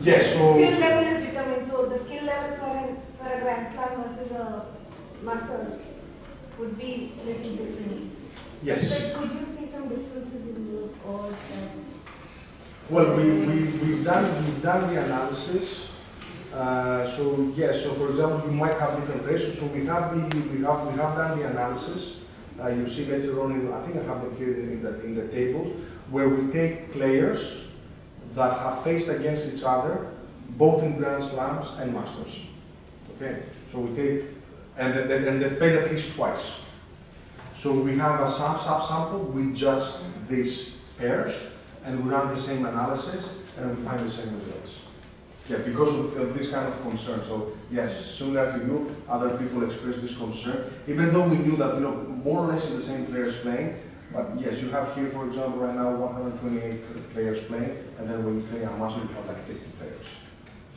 Yes, so skill level is determined, so the skill level for a, for a Grand Slam versus a Masters would be a little different. Yes. But could you see some differences in those odds? Well, we, we, we've, done, we've done the analysis. Uh, so yes, so for example, you might have different ratios. So we have, the, we have, we have done the analysis. Uh, you see later on, in, I think I have them here in the, in the tables, where we take players that have faced against each other, both in Grand Slams and Masters. Okay, so we take, and, they, and they've played at least twice. So we have a sub sample, we judge these pairs, and we run the same analysis, and we find the same results. Yeah, because of, of this kind of concern. So yes, similar to you, other people expressed this concern, even though we knew that you know more or less the same players playing. But yes, you have here, for example, right now one hundred twenty-eight players playing, and then when you play a Master, you have like fifty players.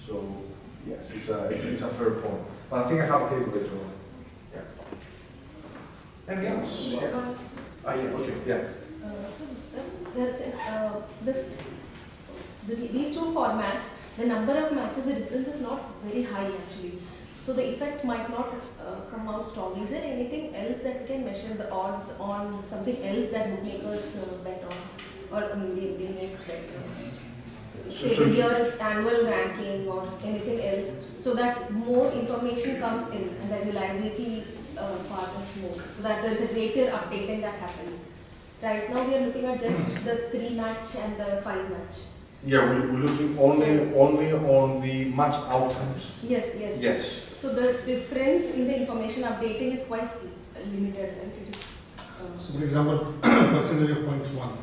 So yes, it's a it's, it's a fair point. But I think I have a table later on. Yeah. Anything else? Yeah. Yeah. Ah, yeah. Okay. Yeah. Uh, so then that's it. Uh, this the, these two formats, the number of matches, the difference is not very high actually. So the effect might not uh, come out strong. Is there anything else that we can measure the odds on, something else that bookmakers uh, bet on, or um, they, they make bet on? So, say so your annual ranking or anything else, so that more information comes in and that reliability uh, part is more, so that there is a greater updating that happens. Right now we are looking at just the three match and the five match. Yeah, we, we're looking only so, only on the match outcomes. Yes, yes. Yes. So the difference in the information updating is quite limited, right? It is, uh, so, for example, percentage of points one.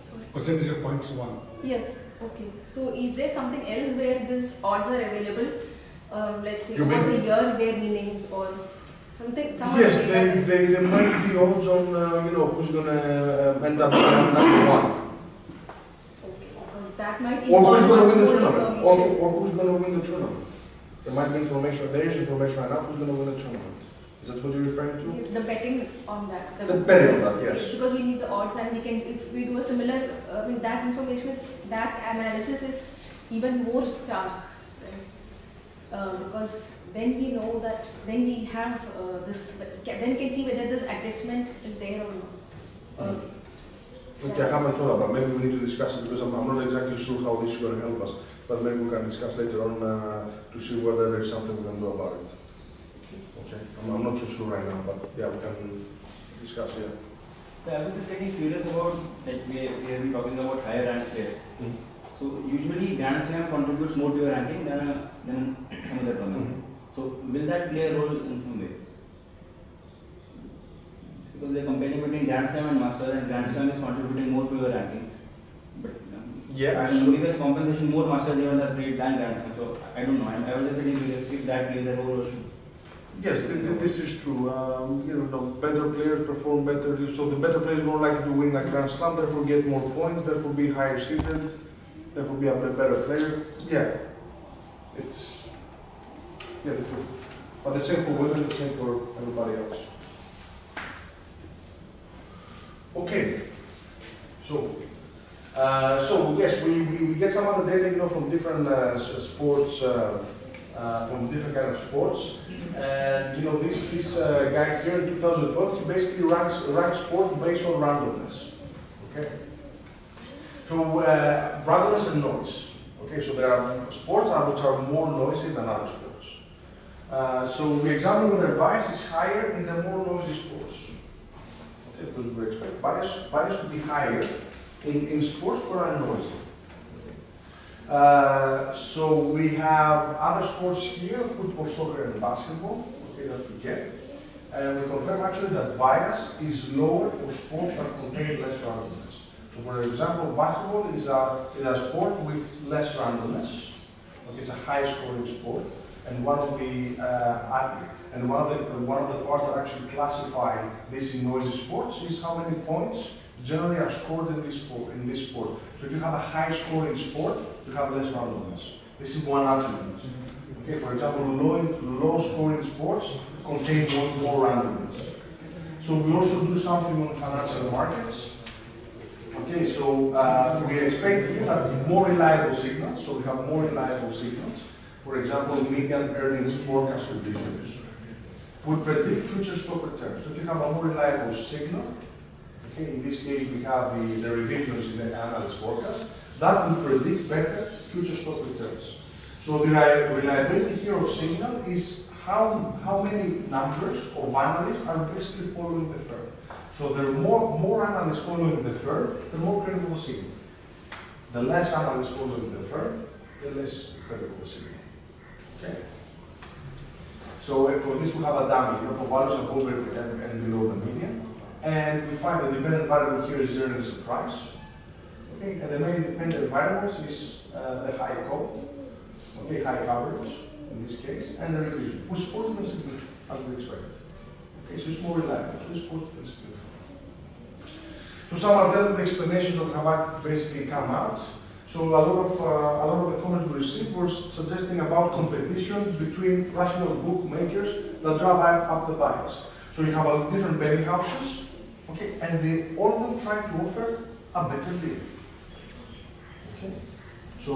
Sorry. Percentage of points one. Yes. Okay. So, is there something else where these odds are available? Uh, let's say you over mean, the year, their meanings or something. Some yes, they, they they might be odds on uh, you know who's gonna end up number one. That might be or who's going to win the tournament? Or, or who's going to win the tournament? There might be information. There is information right now. Who's going to win the tournament? Is that what you're referring to? Yes, the betting on that. The, the betting on that. Yes. Because we need the odds, and we can, if we do a similar, I mean, that information is that analysis is even more stark, right? Uh, because then we know that then we have uh, this. Then we can see whether this adjustment is there or not. Uh, Okay, I haven't thought about it. Maybe we need to discuss it because I'm, I'm not exactly sure how this is going to help us. But maybe we can discuss later on uh, to see whether there's something we can do about it. Okay, I'm, I'm not so sure right now, but yeah, we can discuss here. Yeah. So I was just getting curious about, like, we are we talking about higher ranked players. Mm -hmm. So usually Grand Slam contributes more to your ranking than, uh, than some other tournament. Mm -hmm. So will that play a role in some way? Because they are comparing between Grand Slam and Masters, and Grand Slam is contributing more to your rankings. But um, yeah, and because compensation more Masters even are played than Grand Slam. So I don't know. I was just thinking if that plays a role. Yes, th th this is true. Um, you know, better players perform better. So the better players more likely to win like Grand Slam, therefore get more points, therefore be higher seeded, therefore be a better player. Yeah, it's yeah, the truth. But the same for women, the same for everybody else. Okay, so uh, so yes, we, we, we get some other data, you know, from different uh, sports, uh, uh, from different kind of sports, and you know this this uh, guy here in two thousand twelve, he basically ranks ranks sports based on randomness. Okay, so uh, randomness and noise. Okay, so there are sports which are more noisy than other sports. Uh, so we examine whether bias is higher in the more noisy sports. Because we expect bias, bias to be higher in, in sports where are noisy. Uh, so we have other sports here, football, soccer, and basketball, okay, that we get. And we confirm actually that bias is lower for sports that contain less randomness. So for example, basketball is a, is a sport with less randomness. Okay, it's a high-scoring sport, and one of the uh, And one of, the, one of the parts that actually classify this in noisy sports is how many points generally are scored in this sport. In this sport. So if you have a high score in sport, you have less randomness. This is one attribute. Okay, for example, low, low scoring sports contain more randomness. So we also do something on financial markets. Okay, so uh, we expect here that more reliable signals, so we have more reliable signals. For example, median earnings forecast revisions would predict future stock returns. So if you have a more reliable signal, okay, in this case we have the, the revisions in the analyst forecast, that would predict better future stock returns. So the reliability here of signal is how, how many numbers of analysts are basically following the firm. So the more, more analysts following the firm, the more credible signal. The less analysts following the firm, the less credible signal. Okay? So for this we have a dummy, you know, for values above and, and below the median. And we find the dependent variable here is earnings and price. Okay, and the main dependent variables is uh, the high code, okay, high coverage in this case, and the revision, which is positive and significant as we expected. Okay, so it's more reliable, so it's positive and significant. So some of the explanations that have basically come out. So a lot of uh, a lot of the comments we received were suggesting about competition between rational bookmakers that drive up the bias. So you have a different betting houses, okay, and they all of them try to offer a better deal. Okay, so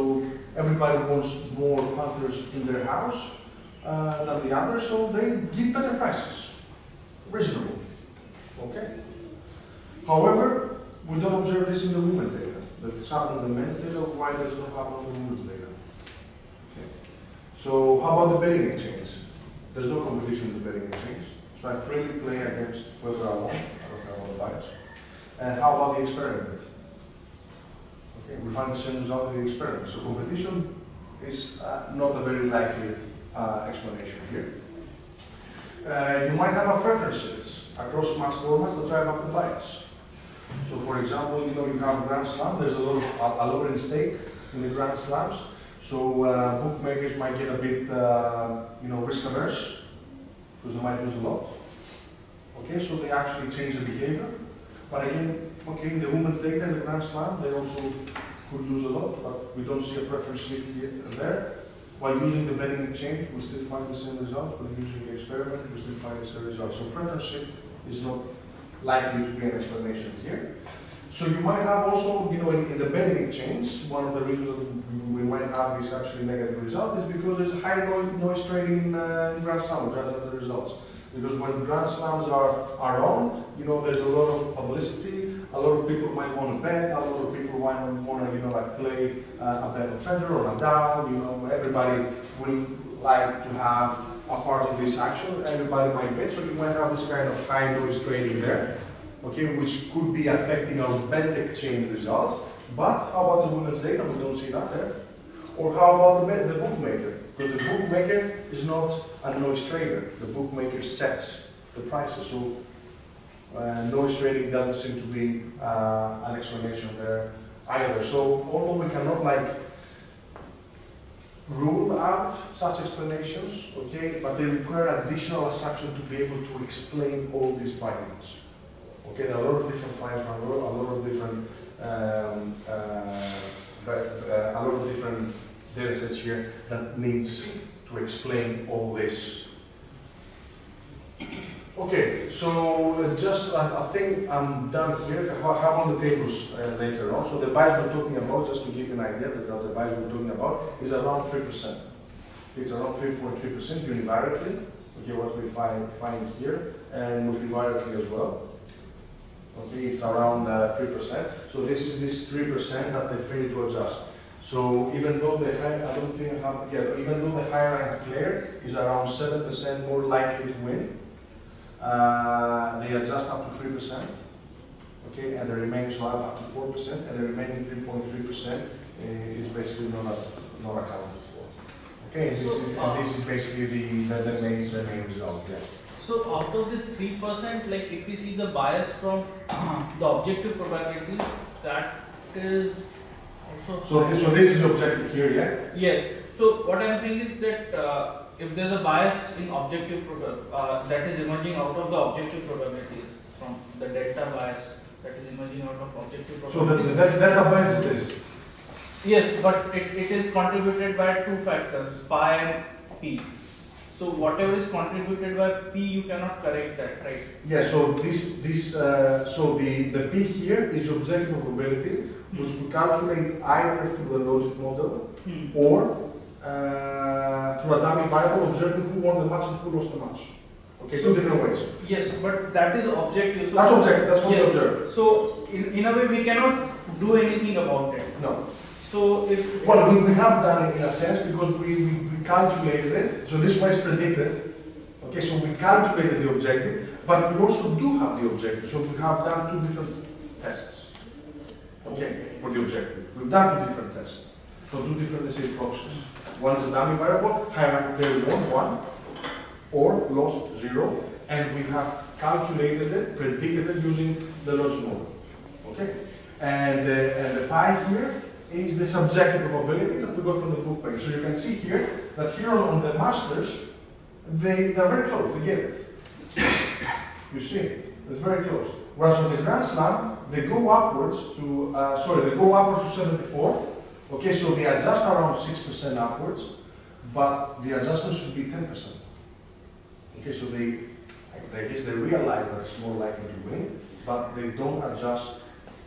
everybody wants more punters in their house uh, than the others, so they give better prices, reasonable. Okay. However, we don't observe this in the women data. That's happened in the men's data, why does not happen in the women's data? Okay. So how about the betting exchange? There's no competition in the betting exchange. So I freely play against whoever I want. I don't have all the bias. And how about the experiment? we find the same result of the experiment. So competition is uh, not a very likely uh, explanation here. Uh, you might have a preferences across match formats that drive up the bias. So for example, you know, you have Grand Slam, there's a lot of, a, a lot in stake in the Grand Slams, so uh, bookmakers might get a bit, uh, you know, risk averse, because they might lose a lot. Okay, so they actually change the behavior, but again, okay, in the women's data in the Grand Slam, they also could lose a lot, but we don't see a preference shift there. While using the betting exchange, we still find the same results, but using the experiment, we still find the same results. So preference shift is not likely to be an explanation here. So you might have also, you know, in, in the betting exchange, one of the reasons that we might have this actually negative result is because there's high noise, noise trading in, uh, in Grand Slam, rather than the results. Because when Grand Slams are, are on, you know, there's a lot of publicity, a lot of people might want to bet, a lot of people might want to, you know, like play uh, a bet on Federer or Nadal, you know, everybody will like to have a part of this action, everybody might bet, so you might have this kind of high noise trading there, okay, which could be affecting our bet exchange results, but how about the women's data? We don't see that there. Or how about the, bet, the bookmaker? Because the bookmaker is not a noise trader. The bookmaker sets the prices, so uh, noise trading doesn't seem to be uh, an explanation there either. So although we cannot like rule out such explanations, okay, but they require additional assumption to be able to explain all these findings. Okay, there are a lot of different findings, a lot of different, um, uh, but, uh, a lot of different data sets here that needs to explain all this. Okay, so just I, I think I'm done here. How, how about the tables uh, later on? So the bias we're talking about, just to give you an idea that the bias we're talking about is around three percent. It's around three point three percent univariately. Okay, what we find find here, and multivariately as well. Okay, it's around uh, three percent. So this is this three percent that they fail to adjust. So even though the high, I don't think I have, yeah, even though the higher ranked player is around seven percent more likely to win, uh, they adjust up to three percent. Okay, and the remaining so up to four percent, and the remaining three point three percent is basically not a, not accounted for. Okay, so, this, is, uh, this is basically the the, the main the main result. Yeah. So out of this three percent, like if you see the bias from the objective probability, that is. So, so, this, so this is the objective here, yeah? Yes. So what I am saying is that uh, if there is a bias in objective uh, that is emerging out of the objective probability from the delta bias that is emerging out of objective probability. So the, the, the delta bias is this? Yes, but it, it is contributed by two factors, pi and p. So whatever is contributed by p, you cannot correct that, right? Yeah, so this, this uh, so the, the p here is objective probability, which we calculate either through the logic model hmm. or uh, through a dummy variable observing who won the match and who lost the match. Okay, so two different ways. Yes, but that is objective. So that's objective, that's what yes. we observe. So, in, in a way, we cannot do anything about it. No. So, if. Well, we, we have done it in a sense because we, we, we calculated it. So, this was predicted. Okay, so we calculated the objective, but we also do have the objective. So, we have done two different tests. Okay, for the objective. We've done two different tests. So two different essay proxies. One is a dummy variable, high rank player won one, or lost zero, and we have calculated it, predicted it using the logic model. Okay? And, uh, and the pi here is the subjective probability that we got from the bookmaker. So you can see here that here on the masters, they, they're very close, they get it. You see, it's very close. Whereas on the Grand Slam, they go upwards to, uh, sorry, they go upwards to seventy-four. Okay, so they adjust around six percent upwards, but the adjustment should be ten percent. Okay, so they, I guess they realize that it's more likely to win, but they don't adjust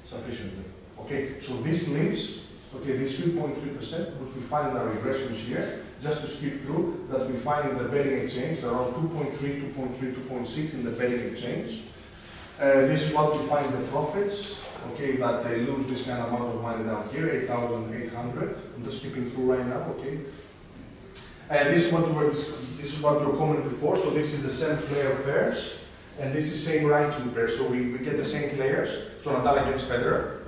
sufficiently. Okay, so this leaves, okay, this three point three percent, which we find in our regressions here, just to skip through, that we find in the betting exchange around two point three, two point three, two point six in the betting exchange. Uh, this is what we find the profits, okay, that they lose this kind of amount of money down here, eight thousand eight hundred. I'm just skipping through right now, okay. And uh, this is what we were, this is what we were commenting before, so this is the same player pairs, and this is same ranking pairs, so we, we get the same players, so Nadal against Federer,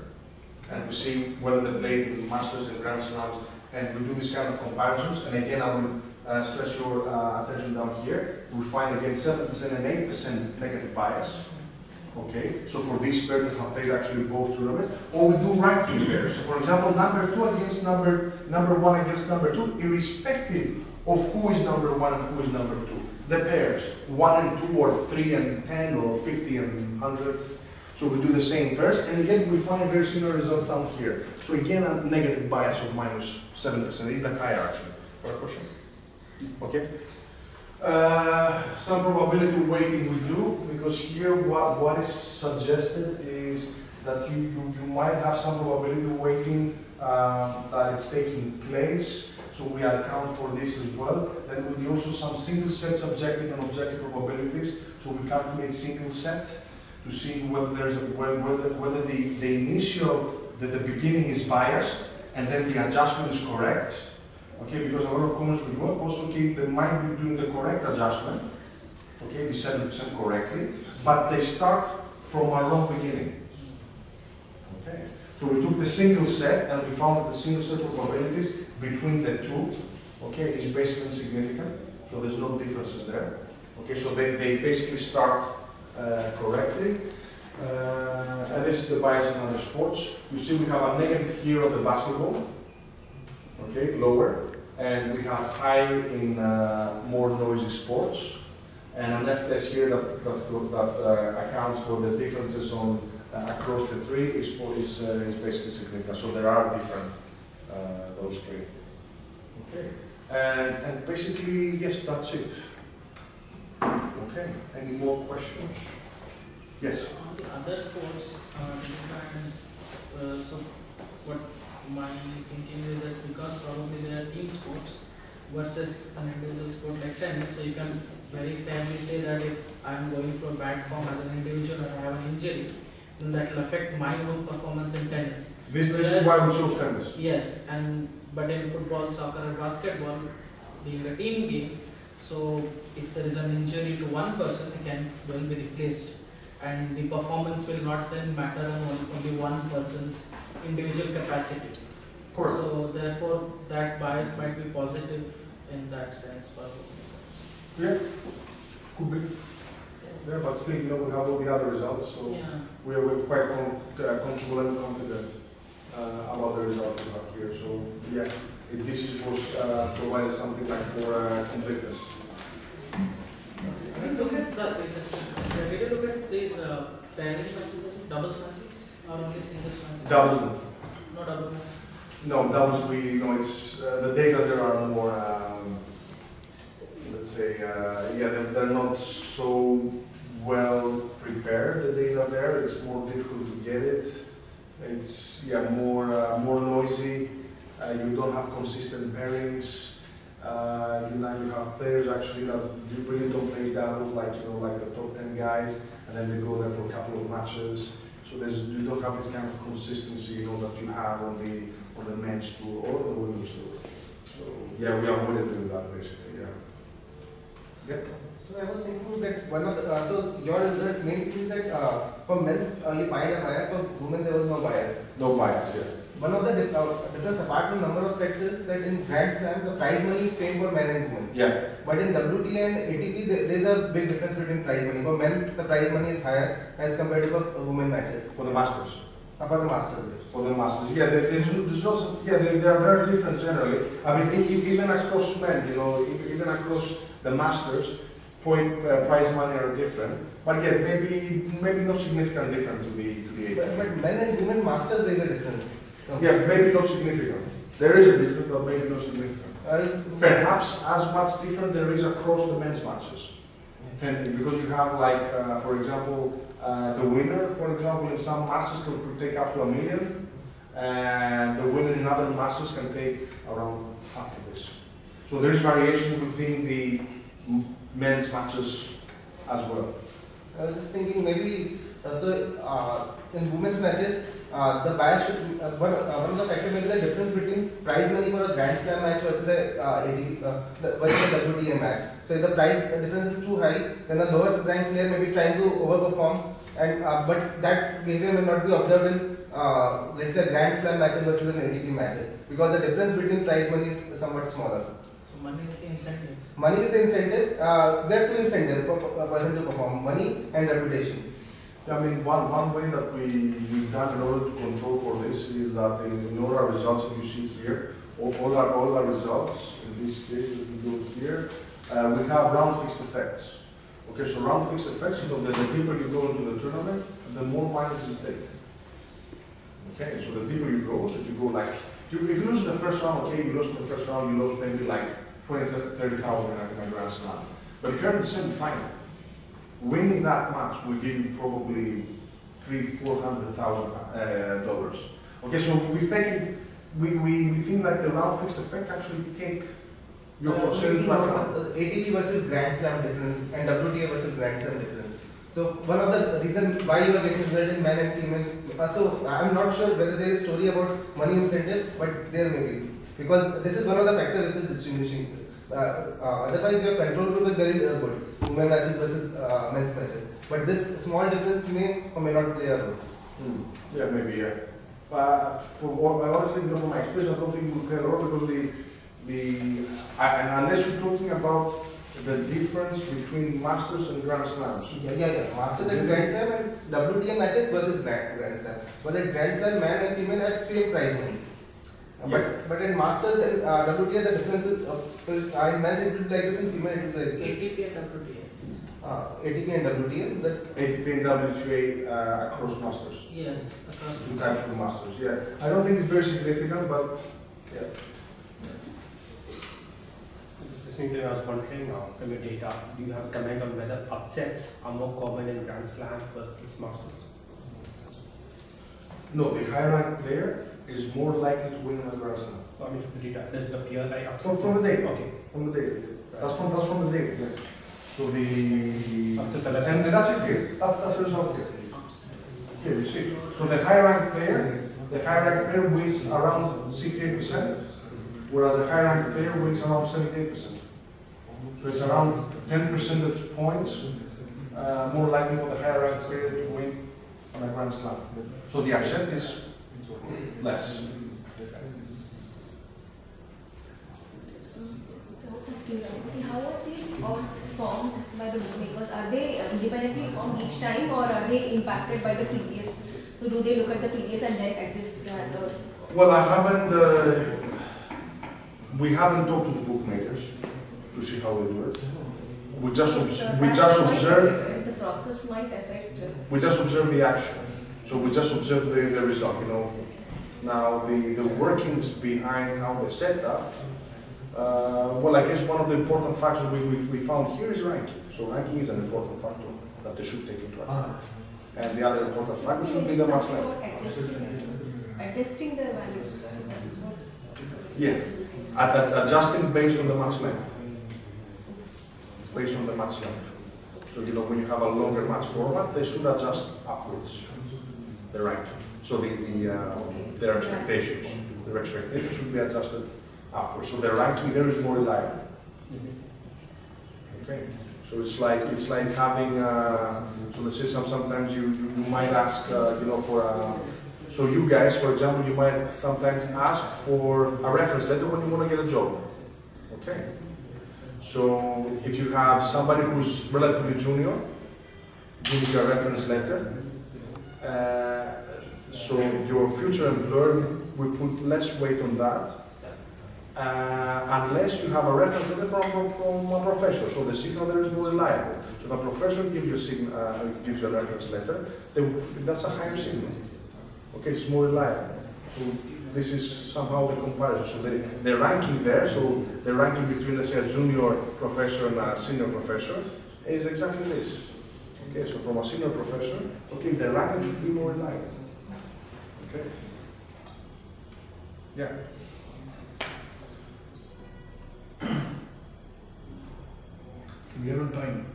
and to see whether they played in Masters and Grand Slams, and we do these kind of comparisons. And again, I will uh, stress your uh, attention down here. We find again seven percent and eight percent negative bias. Okay, so for these pairs that have played actually both tournaments, or we do ranking pairs. So for example, number two against number number one against number two, irrespective of who is number one and who is number two. The pairs, one and two, or three and ten, or fifty and hundred. So we do the same pairs, and again we find very similar results down here. So again, a negative bias of minus seven percent, even higher actually, for a question. Okay. Uh, some probability weighting we do, because here what, what is suggested is that you, you, you might have some probability weighting uh, that is taking place, so we account for this as well. Then we do also some single set subjective and objective probabilities, so we calculate single set to see whether there's a, whether, whether the, the initial, that the beginning is biased and then the adjustment is correct. Okay, because a lot of comments we got also, okay, they might be doing the correct adjustment, okay, the seven percent correctly, but they start from a wrong beginning. Okay, so we took the single set and we found that the single set of probabilities between the two, okay, is basically significant, so there's no differences there. Okay, so they, they basically start uh, correctly. Uh, and this is the bias in other sports. You see we have a negative here of the basketball. Okay, lower, and we have high in uh, more noisy sports, and an F test here that, that, that uh, accounts for the differences on uh, across the three is, is, uh, is basically significant. So there are different uh, those three. Okay, and, and basically yes, that's it. Okay, any more questions? Yes. On the other sports, uh, and, uh, so what? My thinking is that because probably they are team sports versus an individual sport like tennis, so you can very fairly say that if I am going for bad form as an individual or I have an injury, then that will affect my own performance in tennis. This, this is why we chose tennis. Yes, and but in football, soccer, or basketball, being a team game, so if there is an injury to one person, it can well be replaced, and the performance will not then matter on only one person's individual capacity. Correct. So therefore, that bias might be positive in that sense for both. Yeah, could be. Yeah, but still, you know, we have all the other results, so yeah. we are we're quite com uh, comfortable and confident uh, about the results we have here. So yeah, if this is was uh, provided something like for uh, completeness. Did you look at these uh, pairings matches, doubles matches, or only singles matches? Doubles. No doubles. No doubles. We know it's uh, the data. There are more. Um, let's say, uh, yeah, they're, they're not so well prepared. The data there, it's more difficult to get it. It's yeah, more uh, more noisy. Uh, you don't have consistent pairings. Uh, you know, you have players actually that you really don't play doubles, like you know, like the top ten guys, and then they go there for a couple of matches. So there's you don't have this kind of consistency, you know, that you have on the on the men's tour or the women's tour. So yeah, we avoided doing that basically. Yeah. Yeah. So I was thinking that one of the uh, so your result main thing is that uh, for men's only find a bias, for women there was no bias. No bias, yeah. One of the uh, difference apart from number of sets is that in Grand Slam the prize money is same for men and women. Yeah. But in W T A and A T P there is a big difference between prize money. For men the prize money is higher as compared to the women matches. For the Masters. Uh, for the Masters. For the Masters. Yeah. There, there's, there's also yeah. There, there are very different generally. I mean even across men, you know, even across the Masters, point uh, prize money are different. But yeah, maybe maybe not significant different to the to the A T P. But, but men and women Masters there is a difference. Okay. Yeah, maybe not significant. There is a difference, but maybe not significant. Uh, Perhaps as much different there is across the men's matches. Mm-hmm. Because you have like, uh, for example, uh, the winner, for example, in some matches could take up to a million, and the winner in other matches can take around half of this. So there is variation within the men's matches as well. I was just thinking maybe, uh, so uh, in women's matches, Uh, the bias should, uh, one, uh, one of the factors is the difference between prize money for a Grand Slam match versus the uh, A T P, uh, the, versus the W T A match. So if the price uh, difference is too high, then a lower ranked player may be trying to overperform, and uh, but that behavior may not be observed in uh, let's say Grand Slam matches versus an A T P matches, because the difference between prize money is somewhat smaller. So money is the incentive. Money is the incentive. Uh, there are two incentives for a person to perform: money and reputation. Yeah, I mean, one, one way that we, we've done in order to control for this is that in, in all our results, if you see here, all, all, our, all our results, in this case, if we go here, uh, we have round fixed effects. Okay, so round fixed effects, so the, the deeper you go into the tournament, the more minus is taken. Okay, so the deeper you go, so if you go like, if you lose in the first round, okay, you lost in the first round, you lost maybe like twenty, thirty thousand in a Grand Slam. But if you're in the semi-final, winning that match will give you probably three, four hundred thousand uh, dollars. Okay, so we've taken, we, we, we think that the round fixed effects actually take your uh, percentage. A T P versus Grand Slam difference and W T A versus Grand Slam difference. So one of the reasons why you are getting certain men and female. Uh, so I'm not sure whether there is a story about money incentive, but there may be, because this is one of the factors which is distinguishing. Uh, uh, otherwise, your control group is very uh, good. Women matches versus uh, men's matches, but this small difference may or may not play a role. Hmm. Yeah, maybe. Yeah. Uh, from what I honestly know from my experience, I don't think it will play a role, because the the uh, unless you're talking about the difference between Masters and Grand Slams. Yeah, yeah, yeah. Masters and Grand Slam and W T A matches versus Grand Grand Slam. But the Grand Slam man and female have same prize money. Yeah. But but in Masters and uh, W T A the difference is uh, in men's it will be like this, in female it is like this. A T P and W T A. Uh, A T P and W T A. That A T P and W T A uh, across Masters. Yes, across. Two times for Masters. Yeah, I don't think it's very significant, but yeah. I was wondering uh, from your data, do you have a comment on whether upsets are more common in Grand Slam versus Masters? No, the higher ranked player is more likely to win a Grand Slam. I mean, from the data, does it appear like upsets? From, from the data, okay. From the data. That's from, that's from the data, yeah. So the... Upsets are less. And that's it here. That's, that's the result here. Here, you see. So the higher ranked player, the higher ranked player wins around sixty-eight percent, whereas the higher ranked player wins around seventy-eight percent. So it's around ten percentage points uh, more likely for the higher ranked player to win on a Grand Slam. So the upset is less. Just out of curiosity, how are these odds formed by the bookmakers? Are they independently formed each time, or are they impacted by the previous? So do they look at the previous and then adjust that? Well, I haven't. Uh, we haven't talked to the bookmakers to see how they do it. We just obs we just observe the process might affect. We just observe the action. So we just observe the, the result, you know. Now the, the workings behind how they set that. Uh, well, I guess one of the important factors we, we, we found here is ranking. So ranking is an important factor that they should take into account. Ah. And the other important factor should be the match level. Adjusting, adjusting the values. Yeah, at, at adjusting based on the match length. Based on the match length. So you know, when you have a longer match format, they should adjust upwards the ranking. So the, the uh, their expectations, their expectations should be adjusted upwards. So the ranking there is more reliable. Okay. So it's like it's like having uh, so the system. Sometimes you you might ask uh, you know for a, so you guys, for example, you might sometimes ask for a reference letter when you want to get a job. Okay. So if you have somebody who's relatively junior, give you a reference letter. Uh, so your future employer will put less weight on that, uh, unless you have a reference letter from, from a professor. So the signal there is more reliable. So if a professor gives you a signal, uh, gives you a reference letter, then that's a higher signal. Okay, it's more reliable. So this is somehow the comparison. So the, the ranking there, so the ranking between, let's say, a junior professor and a senior professor is exactly this. Okay, so from a senior professor, okay, the ranking should be more reliable. Okay? Yeah. We are on time.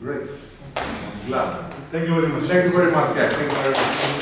Great. I'm glad. Thank you very much. Thank you very much, guys. Thank you very much.